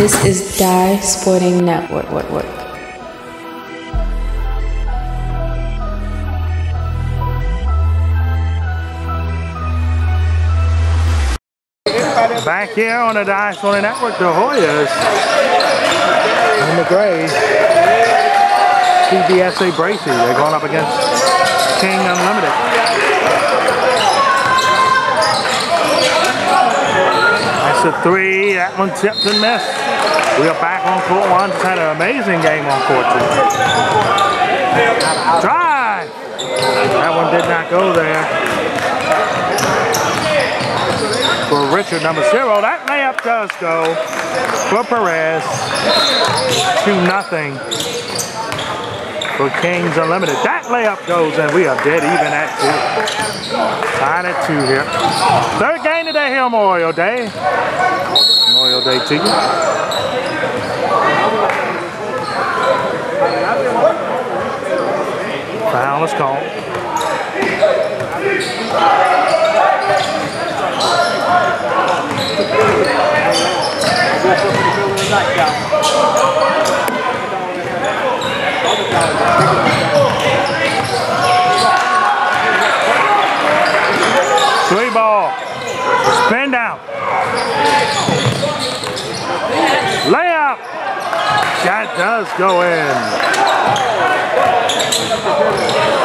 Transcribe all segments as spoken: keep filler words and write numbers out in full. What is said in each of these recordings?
This is Dye Sporting Network. What, what, what? Back here on the Dye Sporting Network, the Hoyas and the Grays. C B S A Bracey, they're going up against Kings Unlimited. That's a three, that one tipped and missed. We are back on court one. It's had an amazing game on court two. Drive! That one did not go there. For Richard, number zero, that layup does go for Perez. Two nothing for Kings Unlimited. That layup goes, and we are dead even at two. Tied at two here. Third game today here on Memorial Day. Memorial Day to you. Foul is called. Three ball, spin down, layup, that does go in.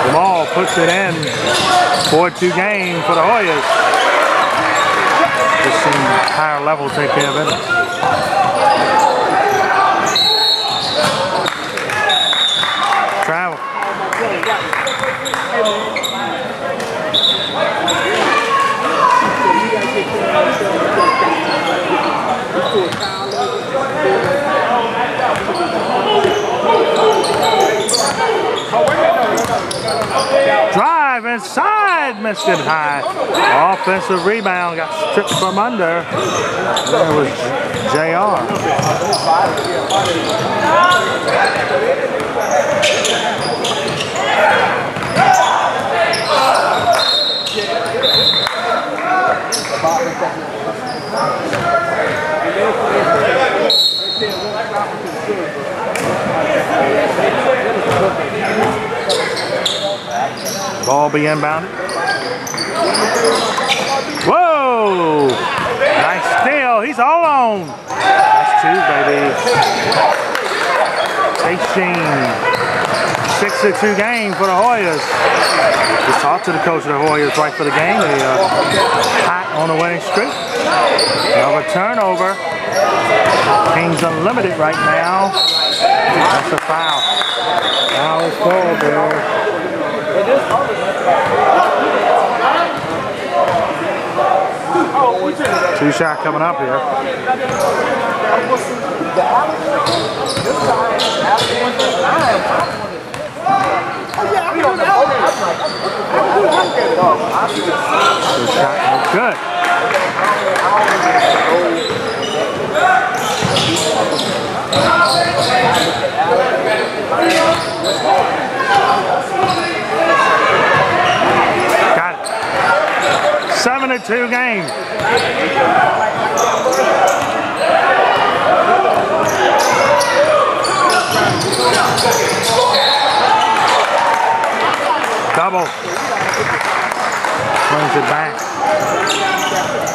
Jamal puts it in, four two game for the Hoyas. Just seeing higher level take care of it. Travel. Drive inside. Missed it high. Offensive rebound got stripped from under. There was J R Ball be inbounded. Whoa! Nice steal. He's all on. That's two, baby. eighteen six to two game for the Hoyas. Just talked to the coach of the Hoyas right for the game. They are hot on the winning streak. Another turnover. Kings Unlimited right now. That's a foul. Foul is called there. Two shot coming up here. Two shot, no good. Got it. Seven to two game. Double. Brings it back.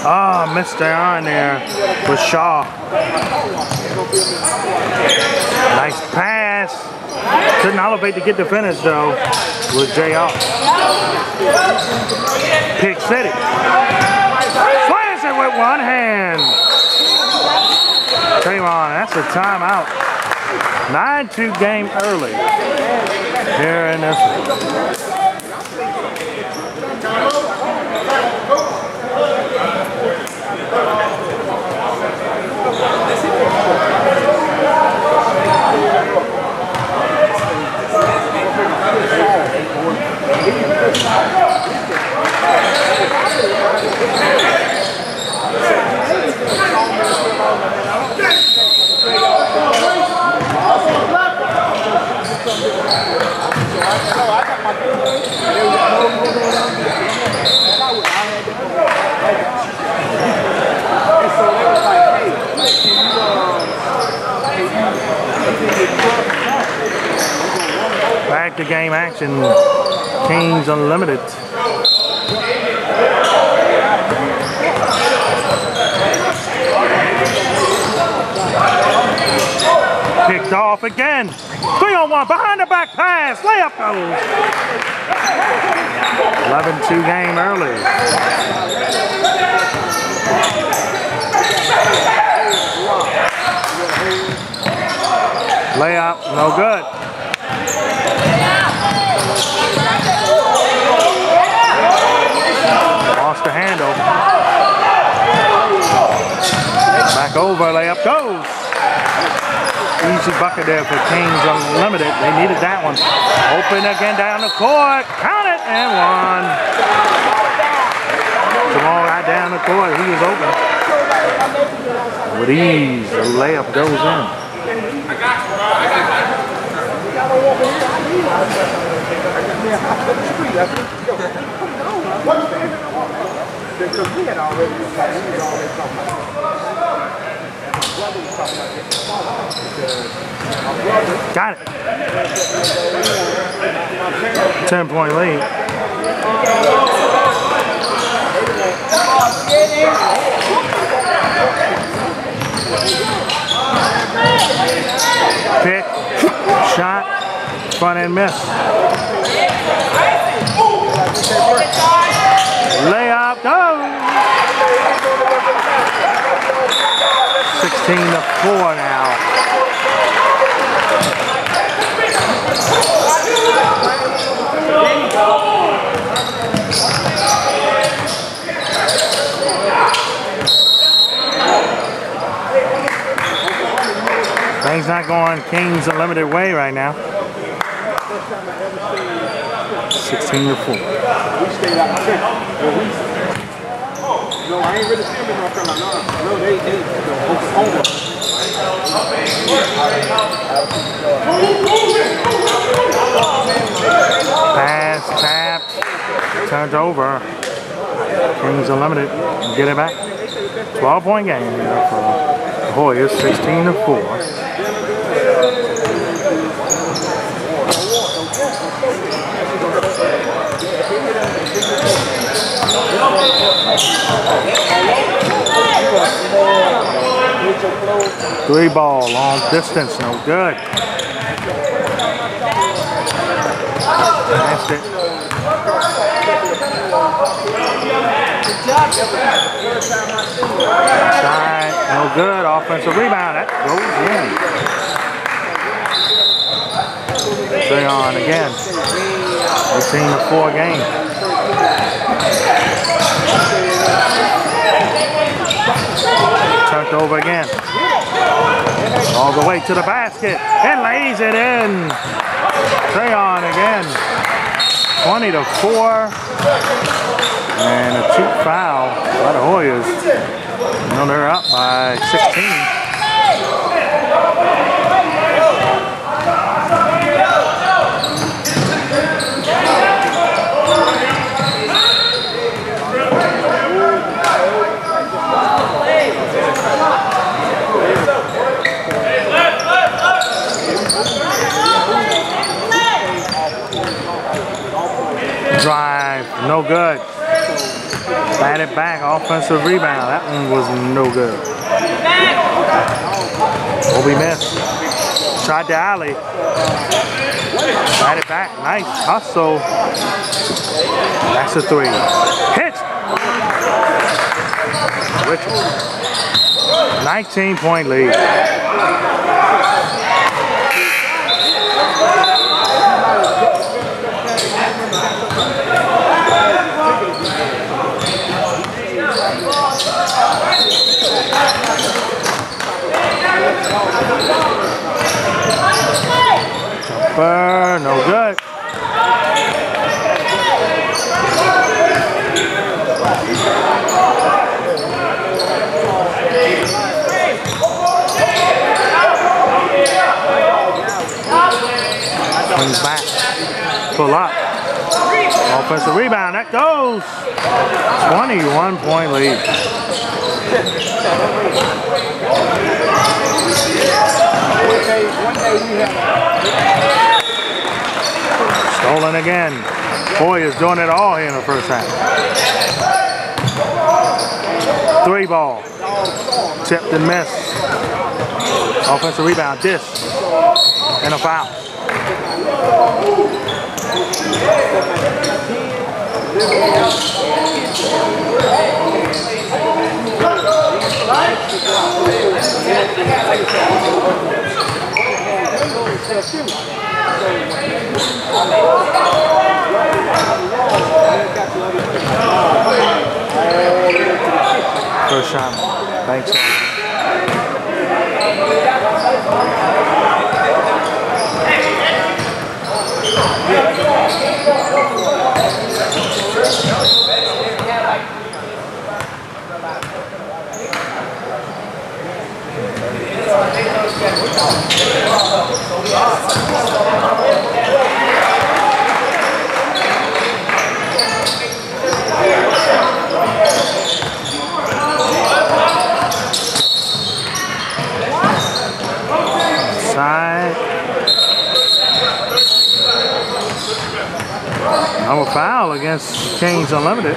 Oh, missed the iron there with Shaw. Nice pass. Couldn't elevate to get the finish though with J R Pick City. Slides it with one hand. Trayvon, that's a timeout. nine two game early here in this one. I got my game action, Kings Unlimited. Kicked off again. Three on one, behind the back pass, layup goes. eleven two game early. Layup, no good. Lost the handle. Back over, layup goes. Easy bucket there for Kings Unlimited. They needed that one. Open again down the court. Count it and one. Jamal right down the court. He was open. With ease, the layup goes in. Because we had already decided we had already talked about it. Got it. Ten point lead. Pick, shot, front end miss. Layup goes. sixteen to four now. Things not going Kings Unlimited way right now. sixteen to four. No, I ain't really filming my friend. No, they did. Pass, tap, turns over. Kings Unlimited. Get it back. twelve point game here for the Hoyas, sixteen to four. Three ball, long distance, no good. That's it. Side, no good. Offensive rebound. That goes in. Stay on again. eighteen to four game. Tucked over again. All the way to the basket. And lays it in. Trayon again. twenty to four. And a cheap foul by the Hoyas. Now they're up by sixteen. Drive, no good. Bat it back, offensive rebound. That one was no good. Obi missed. Shot to alley. Bat it back, nice hustle. That's a three. Hit! Richard. nineteen point lead. Jumper, no good. Comes back, pull up. Offensive rebound, that goes. twenty-one point lead. again, Hoyas doing it all here in the first half. Three ball. Tipped and missed. Offensive rebound. Dish. And a foul. First shot. Thanks. Side. I'm a foul against Kings Unlimited.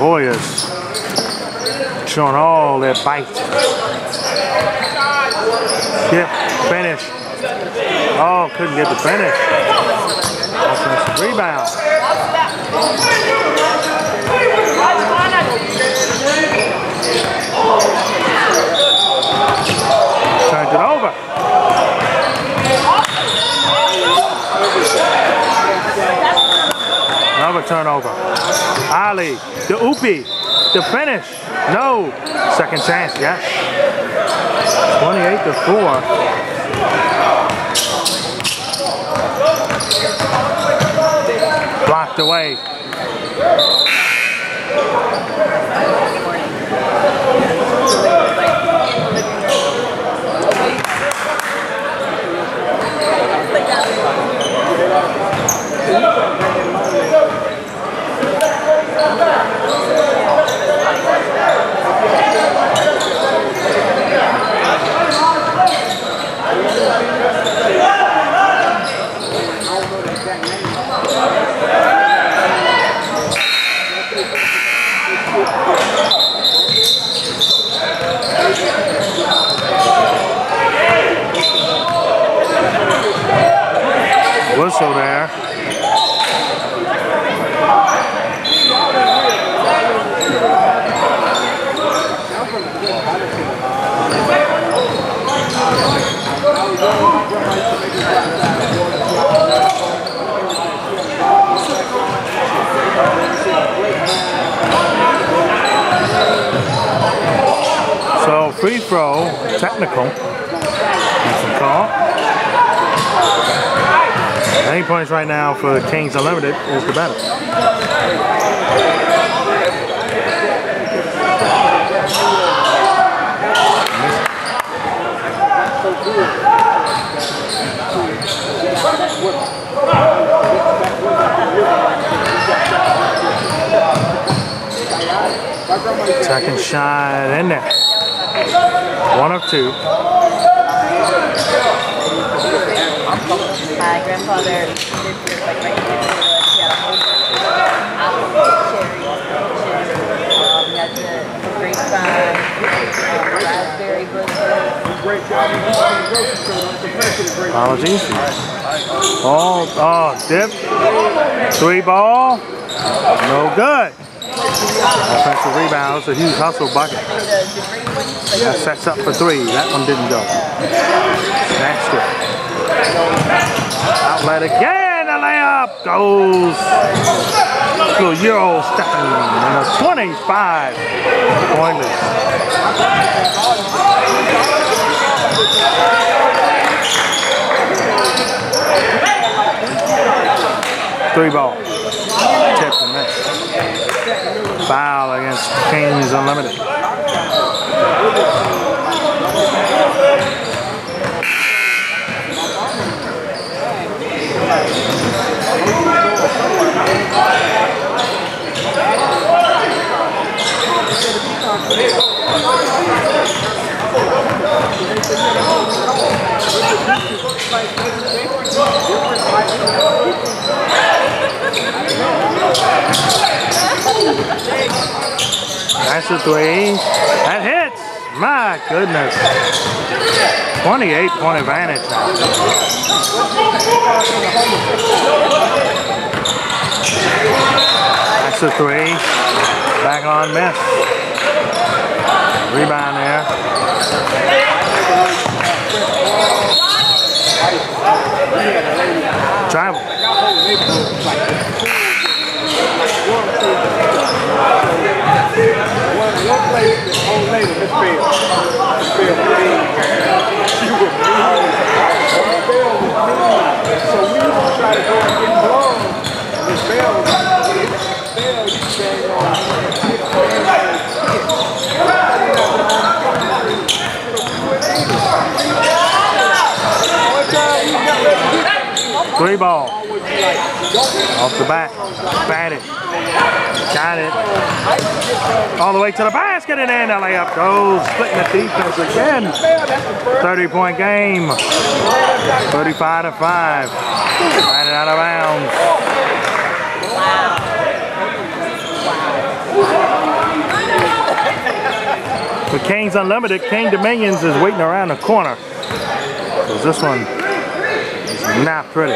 Hoyas showing all their bite. Yep, finish. Oh, couldn't get the finish. Offensive rebound. Turns it over. Another turnover. Ali, the oopie. The finish, no. Second chance, yes. twenty-eight to four. Blocked away. Whistle there. So free throw, technical. That's a call. Any points right now for Kings Unlimited is the better. Second shot in there. One of two. My grandfather did this, like my grandfather, he had a whole bunch of apples, cherries, um, he had the grapevine, um, raspberry bushes. Apologies. Oh, oh, dip. Three ball. No good. Offensive rebound. It's a huge hustle bucket. That sets up for three. That one didn't go. That's good. Outlet again, a layup goes. Little Euro stepping and a twenty-five point lead. Three ball. Tip and miss. Foul against Kings Unlimited. Let's go. Pass it three. That hits. My goodness. twenty-eight point advantage now. That's a three. Back on miss. Rebound there. Travel. Three ball. Off the back. Batted. Got it. All the way to the basket and in. The layup goes. Splitting the defense again. thirty point game. thirty-five to five. Batted out of bounds. The Kings Unlimited, King Dominions is waiting around the corner. Because this one. Not pretty.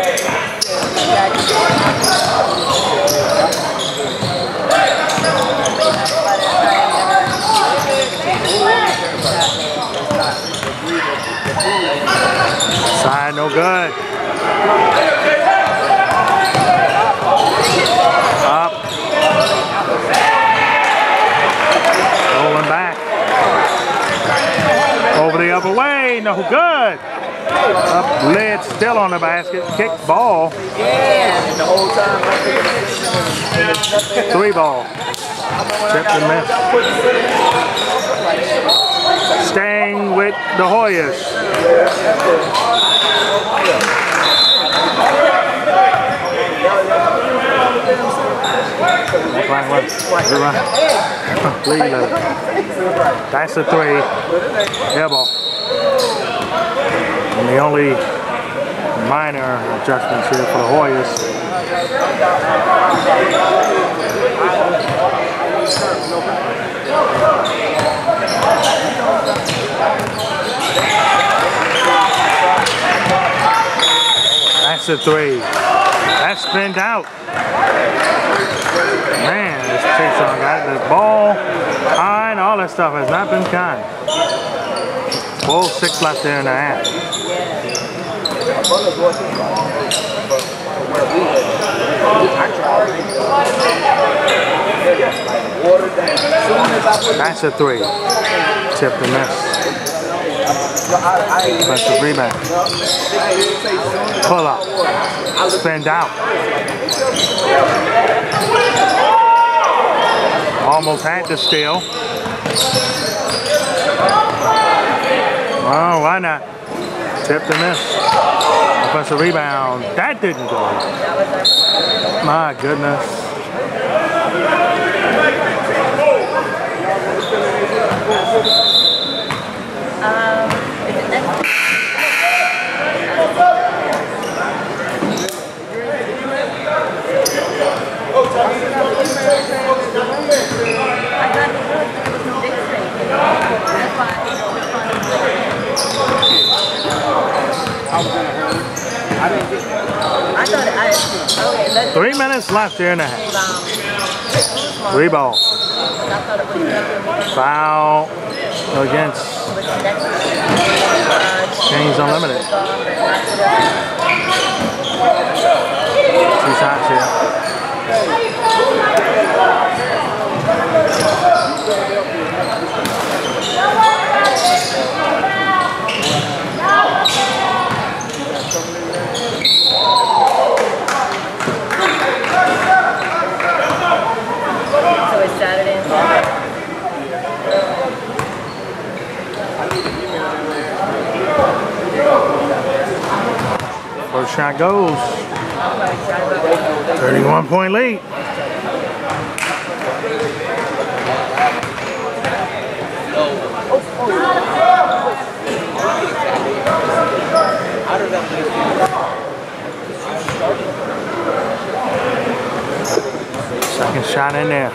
Side, no good. Up. Rolling back. Over the other way, no good. Up lead still on the basket, kick ball. Three ball. Chip and miss. Staying with the Hoyas. That's a three. Air ball. And the only minor adjustments here for the Hoyas. That's a three. That's spinned out. Man, this Chason got the ball high and all that stuff has not been kind. Full six left there in the half. That's a three. Tip and miss. That's the rebound. Pull up. Spin down. Almost had to steal. Oh, why not? Tip and miss. Offensive rebound. That didn't go. My goodness. Three minutes left here in the half. Three ball. Foul against Kings Unlimited. Two shots here. First shot goes. thirty-one point lead. Second shot in there.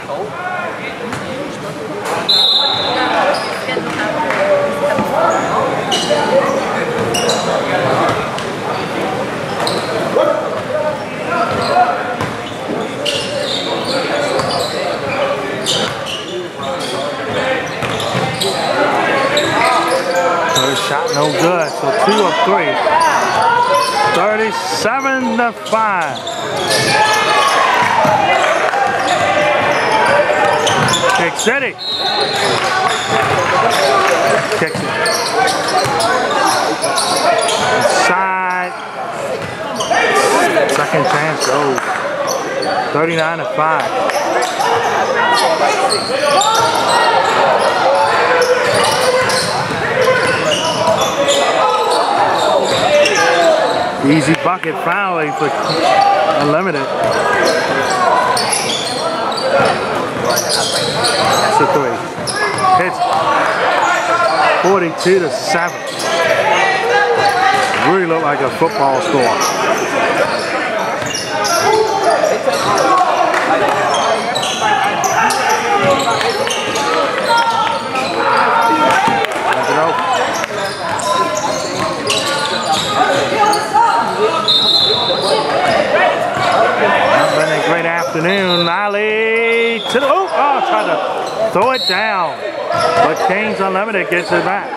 Shot no good, so two of three. thirty-seven to five. Kick City. Kicks it. Inside. Second chance goes. thirty-nine to five. Easy bucket finally for Unlimited. That's a three. Hits forty-two to seven. Really looked like a football score. Great afternoon, Nolly to the, oh, oh, tried to throw it down, but Kings Unlimited gets it back.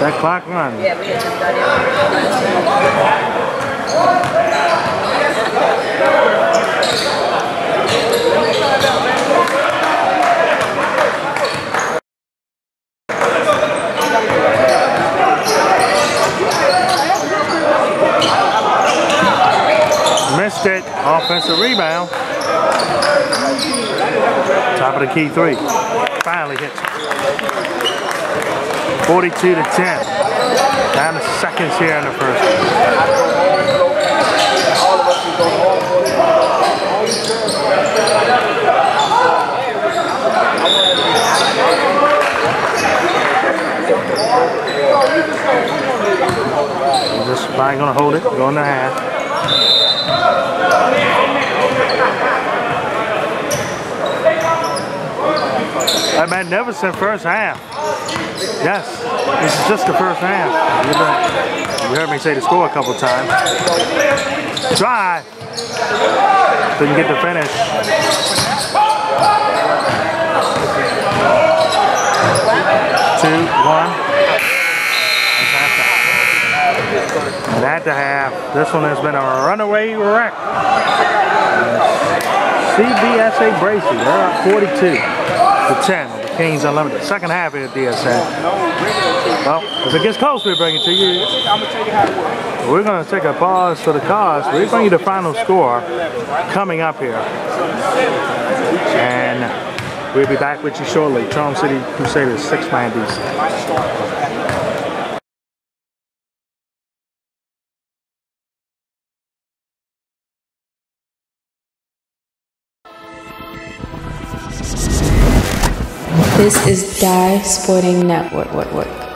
That clock runs. It, offensive rebound. Top of the key three. Finally hits it. forty-two to ten. Down to seconds here in the first. Just probably gonna hold it, going to half. A magnificent first half. Yes, this is just the first half. You heard me say the score a couple times. Drive. Didn't get the finish. Two, one. And at the half, this one has been a runaway wreck. C B S A Bracey, they're up forty-two to ten. The Kings Unlimited. Second half here at D S A. Well, if it gets close, we bring it to you. We're going to take a pause for the cause. We bring you the final score coming up here. And we'll be back with you shortly. Charm City Crusaders, six nine D C. This is Dye Sporting Network. What, what?